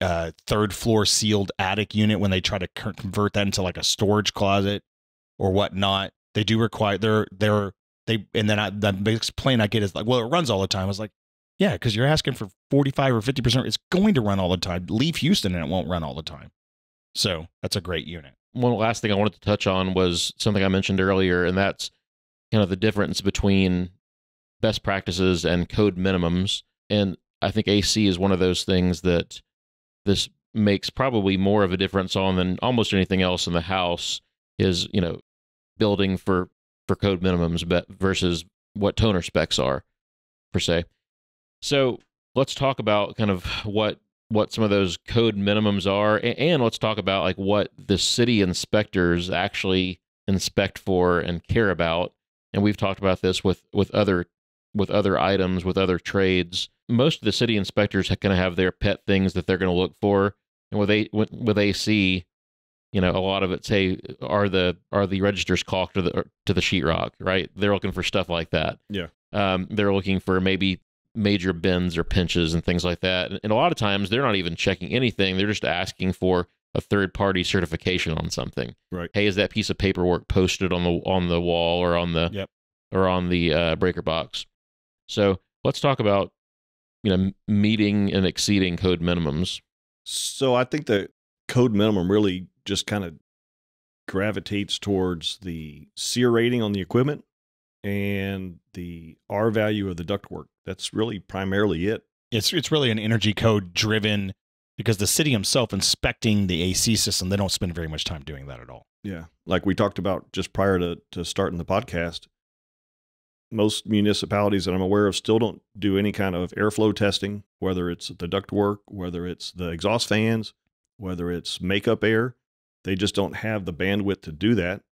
third floor sealed attic unit when they try to convert that into like a storage closet or whatnot. They do require the biggest complaint I get is like, well, it runs all the time. I was like, yeah, because you're asking for 45 or 50%. It's going to run all the time. Leave Houston and it won't run all the time. So that's a great unit. One last thing I wanted to touch on was something I mentioned earlier, and that's kind of the difference between best practices and code minimums. And I think AC is one of those things that this makes probably more of a difference on than almost anything else in the house is, you know, building for code minimums versus what toner specs are, per se. So let's talk about kind of what some of those code minimums are, and let's talk about like what the city inspectors actually inspect for and care about. And we've talked about this with other items, with other trades, most of the city inspectors are going to have their pet things that they're going to look for. And with AC, you know, a lot of it's, hey, are the registers caulked to the sheetrock, right? They're looking for stuff like that. Yeah. They're looking for maybe major bends or pinches and things like that. And a lot of times they're not even checking anything. They're just asking for a third-party certification on something. Right. Hey, is that piece of paperwork posted on the wall or on the breaker box? So let's talk about, you know, meeting and exceeding code minimums. So I think the code minimum really just kind of gravitates towards the SEER rating on the equipment and the R value of the ductwork. That's really primarily it. It's really an energy code driven, because the city himself inspecting the AC system, they don't spend very much time doing that at all. Yeah. Like we talked about just prior to starting the podcast, most municipalities that I'm aware of still don't do any kind of airflow testing, whether it's the ductwork, whether it's the exhaust fans, whether it's makeup air. They just don't have the bandwidth to do that.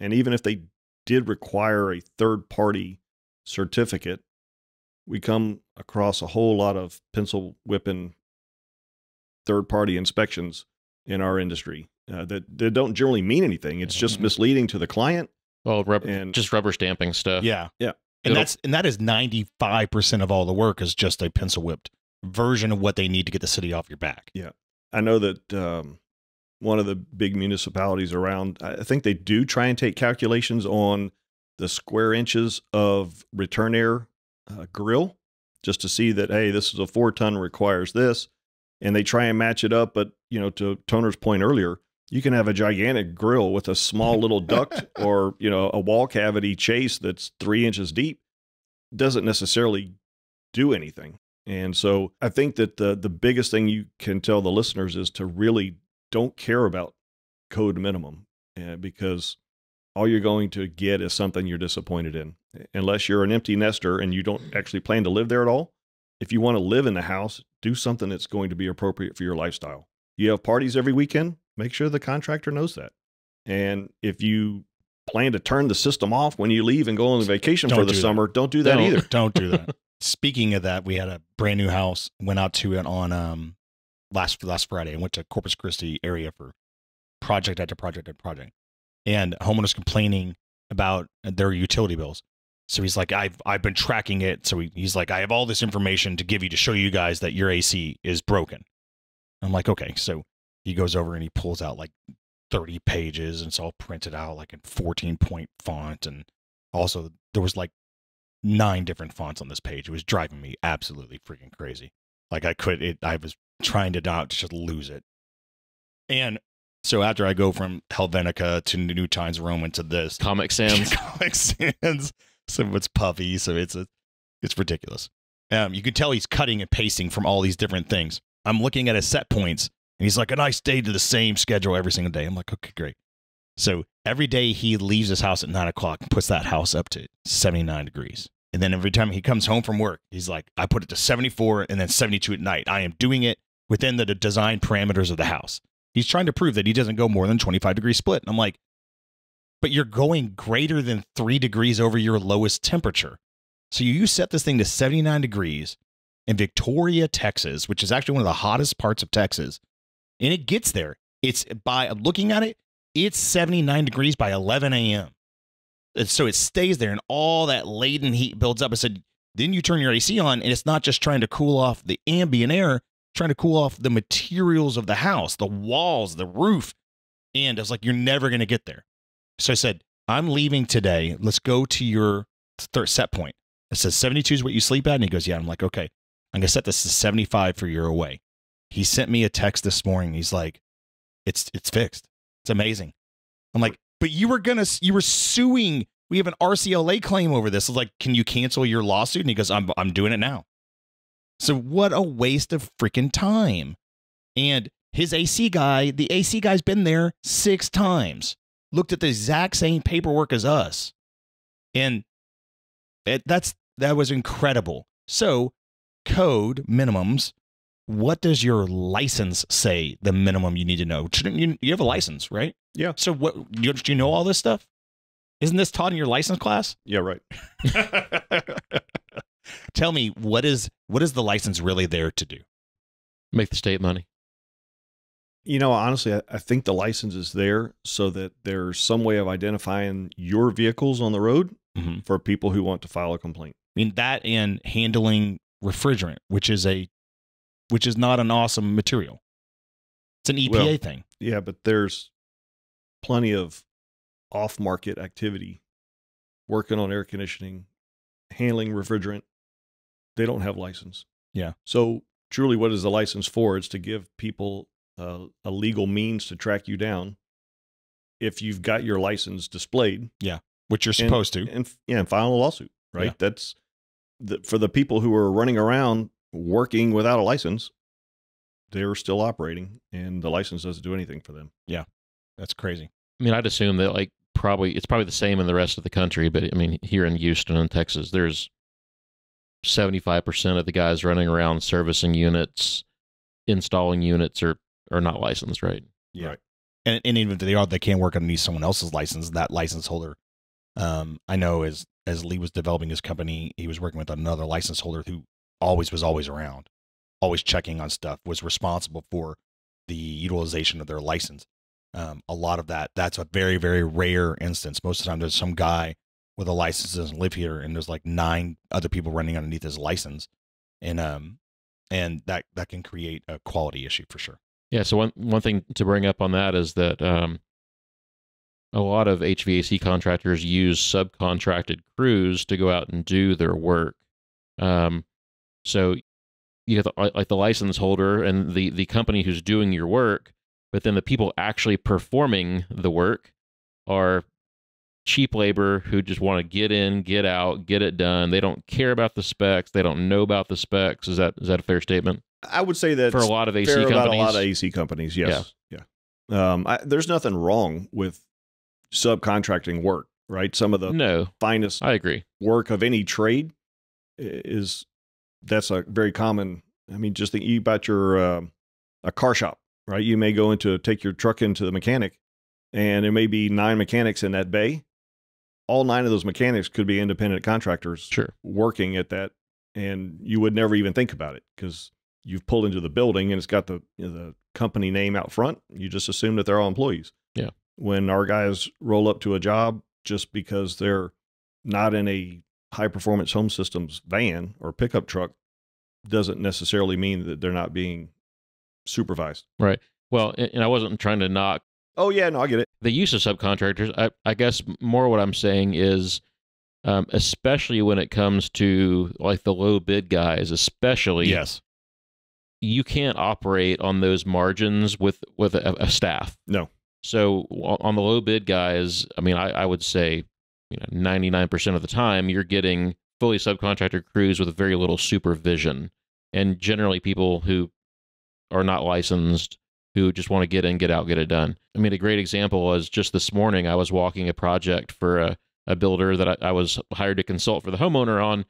And even if they did require a third-party certificate, we come across a whole lot of pencil whipping third-party inspections in our industry that don't generally mean anything. It's just misleading to the client. Well, just rubber stamping stuff. Yeah, yeah. And that is 95% of all the work is just a pencil whipped version of what they need to get the city off your back. Yeah, I know that one of the big municipalities around, I think they do try and take calculations on the square inches of return air grill, just to see that, hey, this is a 4-ton, requires this. And they try and match it up, but, you know, to Toner's point earlier, you can have a gigantic grill with a small little duct or, you know, a wall cavity chase that's 3 inches deep. Doesn't necessarily do anything. And so I think that the biggest thing you can tell the listeners is to really don't care about code minimum, because all you're going to get is something you're disappointed in. Unless you're an empty nester and you don't actually plan to live there at all. If you want to live in the house, do something that's going to be appropriate for your lifestyle. You have parties every weekend, make sure the contractor knows that. And if you plan to turn the system off when you leave and go on vacation for the summer, don't do that either. Don't do that. Speaking of that, we had a brand new house, went out to it on last Friday, and went to Corpus Christi area for project after project after project. And homeowners complaining about their utility bills. So he's like, I've been tracking it. So he's like, I have all this information to give you to show you guys that your AC is broken. I'm like, okay. So he goes over and he pulls out like 30 pages, and it's all printed out like in 14-point font. And also there was like 9 different fonts on this page. It was driving me absolutely freaking crazy. Like I was trying to not just lose it. And so after I go from Helvetica to New Times Roman to this. Comic Sans. Comic Sans. So it's puffy, so it's ridiculous. You can tell he's cutting and pasting from all these different things. I'm looking at his set points, and he's like, and I stay to the same schedule every single day. I'm like, okay, great. So every day he leaves his house at 9 o'clock and puts that house up to 79 degrees. And then every time he comes home from work, he's like, I put it to 74 and then 72 at night. I am doing it within the design parameters of the house. He's trying to prove that he doesn't go more than 25-degree split. And I'm like, but you're going greater than 3 degrees over your lowest temperature. So you set this thing to 79 degrees in Victoria, Texas, which is actually one of the hottest parts of Texas. And it gets there. It's by looking at it, it's 79 degrees by 11 a.m. And so it stays there and all that latent heat builds up. I said, then you turn your AC on and it's not just trying to cool off the ambient air, trying to cool off the materials of the house, the walls, the roof. And I was like, you're never going to get there. So I said, I'm leaving today. Let's go to your third set point. I said, 72 is what you sleep at? And he goes, yeah. I'm like, okay, I'm going to set this to 75 for your away. He sent me a text this morning. He's like, it's fixed. It's amazing. I'm like, but you were suing. We have an RCLA claim over this. I was like, can you cancel your lawsuit? And he goes, I'm doing it now. So what a waste of freaking time. And his AC guy, the AC guy's been there 6 times. Looked at the exact same paperwork as us. And that was incredible. So code minimums, what does your license say the minimum you need to know? You have a license, right? Yeah. So what, do you know all this stuff? Isn't this taught in your license class? Yeah, right. Tell me, what is the license really there to do? Make the state money. You know, honestly, I think the license is there so that there's some way of identifying your vehicles on the road mm-hmm. for people who want to file a complaint. I mean, that and handling refrigerant, which is not an awesome material. It's an EPA thing. Yeah, but there's plenty of off-market activity, working on air conditioning, handling refrigerant. They don't have license. Yeah. So truly, what is the license for? It's to give people a legal means to track you down if you've got your license displayed. Yeah, which you're supposed to. And yeah, and file a lawsuit, right? Yeah. That's for the people who are running around working without a license, they're still operating and the license doesn't do anything for them. Yeah, that's crazy. I mean, I'd assume that like it's probably the same in the rest of the country, but I mean, here in Houston and Texas, there's 75% of the guys running around servicing units, installing units are not licensed, right? Yeah. Right. And even if they are, they can't work underneath someone else's license. That license holder, I know as Lee was developing his company, he was working with another license holder who was always around, always checking on stuff, was responsible for the utilization of their license. A lot of that, that's a very, very rare instance. Most of the time there's some guy with a license that doesn't live here and there's like 9 other people running underneath his license. And that can create a quality issue for sure. Yeah. So one thing to bring up on that is that, a lot of HVAC contractors use subcontracted crews to go out and do their work. So you have the license holder and the company who's doing your work, but then the people actually performing the work are cheap labor who just want to get in, get out, get it done. They don't care about the specs. They don't know about the specs. Is that a fair statement? I would say that for a lot of AC companies. About a lot of AC companies, yes. Yeah. Yeah. There's nothing wrong with subcontracting work, right? Some of the finest work of any trade is, that's a very common. I mean, just think about your a car shop, right? You may go into take your truck into the mechanic, and there may be 9 mechanics in that bay. All 9 of those mechanics could be independent contractors working at that, and you would never even think about it because you've pulled into the building and it's got the company name out front. You just assume that they're all employees. Yeah. When our guys roll up to a job just because they're not in a high-performance home systems van or pickup truck doesn't necessarily mean that they're not being supervised. Right. Well, and I wasn't trying to knock. Oh, yeah, no, I get it. The use of subcontractors, I guess more what I'm saying is, especially when it comes to like the low bid guys, especially. Yes. You can't operate on those margins with a staff. No. So on the low bid guys, I mean, I would say, you know, 99% of the time you're getting fully subcontracted crews with very little supervision, and generally people who are not licensed, who just want to get in, get out, get it done. I mean, a great example was just this morning I was walking a project for a builder that I was hired to consult for the homeowner on,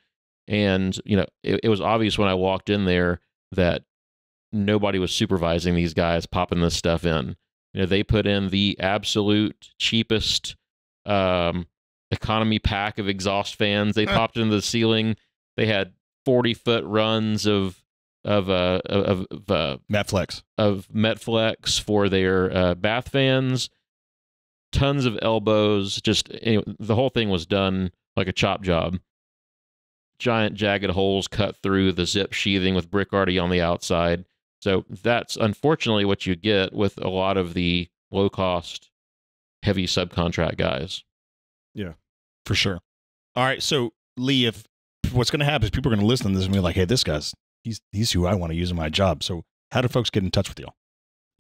and you know, it was obvious when I walked in there that nobody was supervising these guys popping this stuff in. You know, they put in the absolute cheapest economy pack of exhaust fans. They popped into the ceiling. They had 40-foot runs of Metflex for their bath fans. Tons of elbows. Just anyway, the whole thing was done like a chop job. Giant jagged holes cut through the zip sheathing with brick already on the outside. So that's unfortunately what you get with a lot of the low-cost, heavy subcontract guys. Yeah, for sure. All right, so Lee, if what's going to happen is people are going to listen to this and be like, "Hey, this guy's he's who I want to use in my job." So how do folks get in touch with y'all?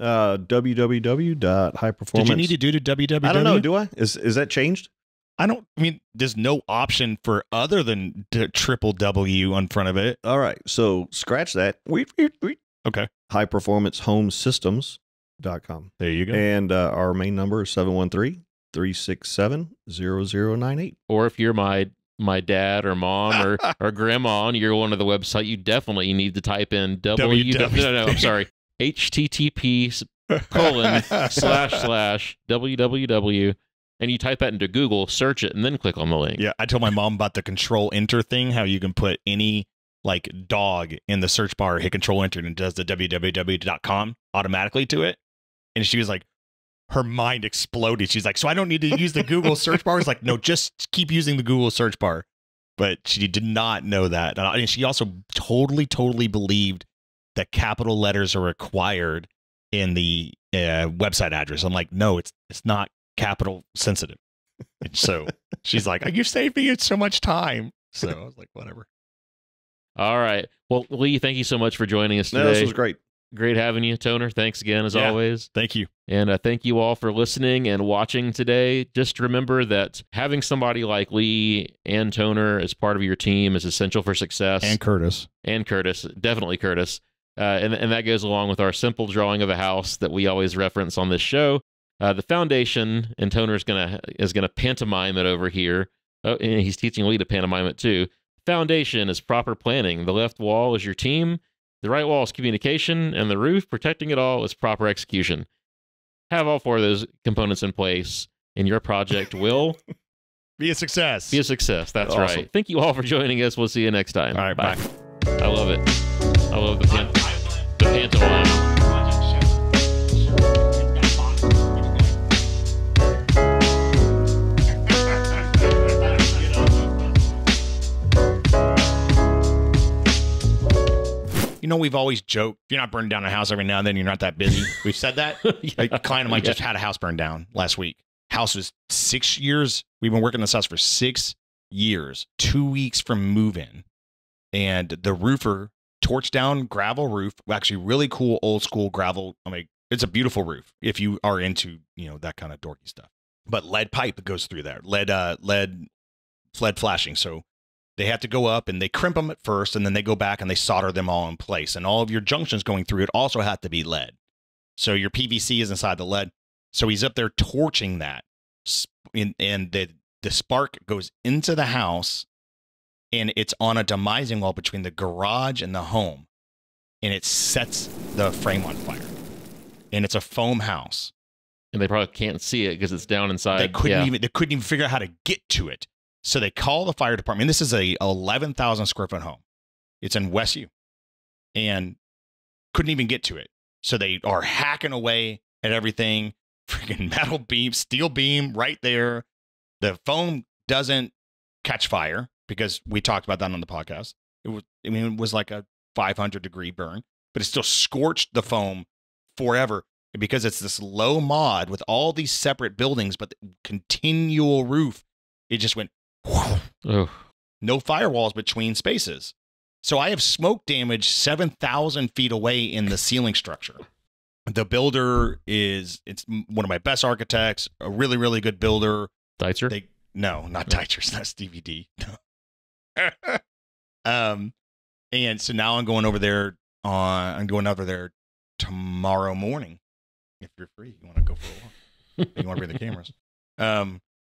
www.highperformance. Did you need to do to www? I don't know. Do I? Is that changed? I don't. I mean, there's no option for other than www in front of it. All right, so scratch that. Okay. Highperformancehomesystems.com. There you go. And our main number is 713-367-0098. Or if you're my dad or mom or, or grandma and you're going to the website, you definitely need to type in http://www and you type that into Google, search it, and then click on the link. Yeah, I told my mom about the Control-Enter thing, how you can put any like dog in the search bar, hit Control-Enter, and it does the www.com automatically to it. And she was like, her mind exploded. She's like, so I don't need to use the Google search bar? I was like, no, just keep using the Google search bar. But she did not know that. And she also totally believed that capital letters are required in the website address. I'm like, no, it's not capital sensitive. And so she's like, oh, you saved me so much time. So I was like, whatever. All right. Well, Lee, thank you so much for joining us today. No, this was great. Great having you, Toner. Thanks again, as always. Thank you. And thank you all for listening and watching today. Just remember that having somebody like Lee and Toner as part of your team is essential for success. And Curtis. And Curtis. Definitely Curtis. And that goes along with our simple drawing of a house that we always reference on this show. The foundation, and Toner is gonna pantomime it over here. Oh, and he's teaching Lee to pantomime it too. Foundation is proper planning. The left wall is your team. The right wall is communication, and the roof, protecting it all, is proper execution. Have all four of those components in place, and your project will be a success. Be a success. That's awesome. Right. Thank you all for joining us. We'll see you next time. All right, bye. Bye. I love it. I love the pantomime. You know, we've always joked, if you're not burning down a house every now and then, you're not that busy. We've said that. Yeah. A client of mine just had a house burned down last week. House was 6 years. We've been working this house for 6 years, 2 weeks from move-in. And the roofer torched down gravel roof, actually really cool old school gravel. I mean, it's a beautiful roof if you are into, you know, that kind of dorky stuff. But lead pipe goes through there, lead flashing. So they have to go up and they crimp them at first, and then they go back and they solder them all in place. And all of your junctions going through it also have to be lead. So your PVC is inside the lead. So he's up there torching that. And the spark goes into the house, and it's on a demising wall between the garage and the home. And it sets the frame on fire. And it's a foam house. And they probably can't see it because it's down inside. They couldn't even figure out how to get to it. So they call the fire department. This is a 11,000 square foot home. It's in West U, and couldn't even get to it. So they are hacking away at everything. Freaking metal beam, steel beam right there. The foam doesn't catch fire because we talked about that on the podcast. It was, I mean, it was like a 500-degree burn, but it still scorched the foam forever because it's this low mod with all these separate buildings, but the continual roof. It just went. Ugh. No firewalls between spaces. So I have smoke damage 7,000 feet away in the ceiling structure. The builder is, it's one of my best architects, a really, really good builder. Deitcher? No, not Deitcher. It's not Stevie D. No. And so now I'm going over there tomorrow morning. If you're free, you want to go for a walk. You want to bring the cameras.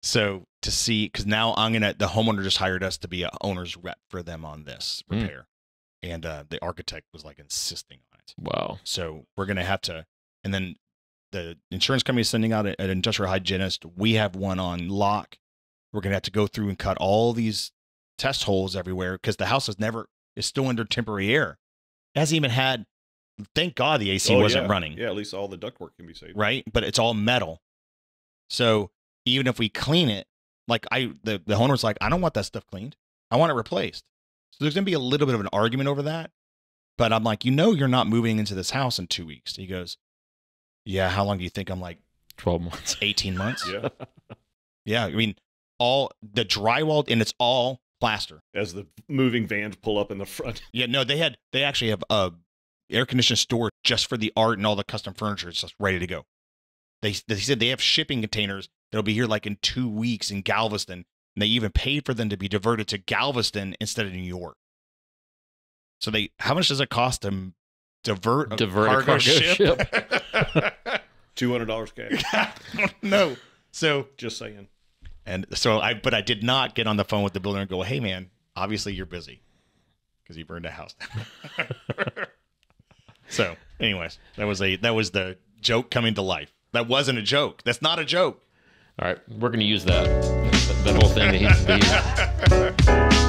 So to see, because now the homeowner just hired us to be an owner's rep for them on this repair. And the architect was like insisting on it. Wow. So we're going to have to, and then the insurance company is sending out an industrial hygienist. We have one on lock. We're going to have to go through and cut all these test holes everywhere because the house is still under temporary air. It hasn't even had, thank God the AC wasn't running. Yeah, at least all the ductwork can be saved. Right. But it's all metal. So even if we clean it, like the homeowner's like, I don't want that stuff cleaned. I want it replaced. So there's going to be a little bit of an argument over that. But I'm like, you know, you're not moving into this house in 2 weeks. He goes, yeah, how long do you think? I'm like, 12 months, 18 months. Yeah. Yeah. I mean, all the drywall, and it's all plaster. As the moving vans pull up in the front. Yeah. No, they actually have a air conditioned store just for the art and all the custom furniture. It's just ready to go. They said they have shipping containers that'll be here like in 2 weeks in Galveston. And they even paid for them to be diverted to Galveston instead of New York. So how much does it cost them divert a cargo ship? $200 cash. No. So just saying. And so but I did not get on the phone with the builder and go, hey man, obviously you're busy because you burned a house. So anyways, that was the joke coming to life. That wasn't a joke. That's not a joke. All right, we're going to use that whole thing that he's